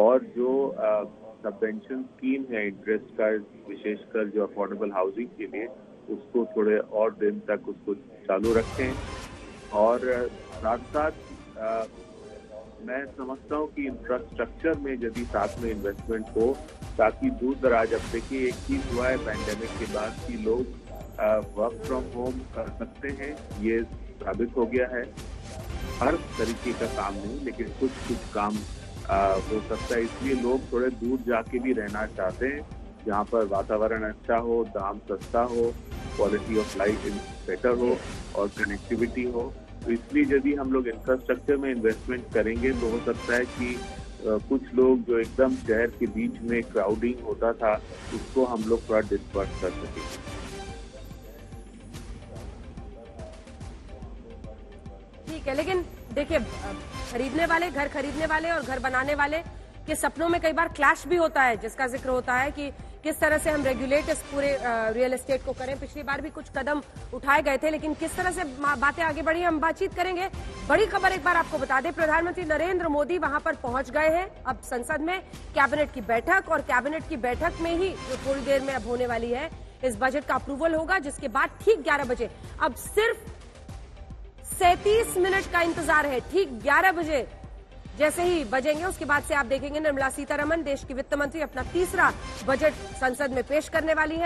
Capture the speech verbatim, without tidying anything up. और जो subvention scheme है इंटरेस्ट का, विशेषकर जो अफोर्डेबल हाउसिंग के लिए, उसको थोड़े और दिन तक उसको चालू रखें। और साथ साथ मैं समझता हूँ कि इंफ्रास्ट्रक्चर में यदि साथ में इन्वेस्टमेंट हो, ताकि दूर दराज, अब देखिए एक चीज हुआ है पैंडेमिक के बाद कि लोग वर्क फ्रॉम होम कर सकते हैं, ये साबित हो गया है। हर तरीके का काम नहीं, लेकिन कुछ कुछ काम हो सकता है, इसलिए लोग थोड़े दूर जाके भी रहना चाहते हैं, जहाँ पर वातावरण अच्छा हो, दाम सस्ता हो, क्वालिटी ऑफ लाइफ बेटर हो और कनेक्टिविटी हो। तो इसलिए यदि हम लोग इंफ्रास्ट्रक्चर में इन्वेस्टमेंट करेंगे तो हो सकता है कि कुछ लोग जो एकदम शहर के बीच में क्राउडिंग होता था, उसको हम लोग थोड़ा डिस्पर्स कर सकेंगे। ठीक है, लेकिन देखिए, खरीदने वाले, घर खरीदने वाले और घर बनाने वाले के सपनों में कई बार क्लैश भी होता है, जिसका जिक्र होता है कि किस तरह से हम रेगुलेट इस पूरे रियल एस्टेट को करें। पिछली बार भी कुछ कदम उठाए गए थे, लेकिन किस तरह से बातें आगे बढ़ी, हम बातचीत करेंगे। बड़ी खबर एक बार आपको बता दें, प्रधानमंत्री नरेंद्र मोदी वहां पर पहुंच गए हैं। अब संसद में कैबिनेट की बैठक, और कैबिनेट की बैठक में ही जो थोड़ी देर में अब होने वाली है, इस बजट का अप्रूवल होगा, जिसके बाद ठीक ग्यारह बजे, अब सिर्फ सैंतीस मिनट का इंतजार है, ठीक ग्यारह बजे जैसे ही बजेंगे उसके बाद से आप देखेंगे निर्मला सीतारमण, देश की वित्त मंत्री, अपना तीसरा बजट संसद में पेश करने वाली है।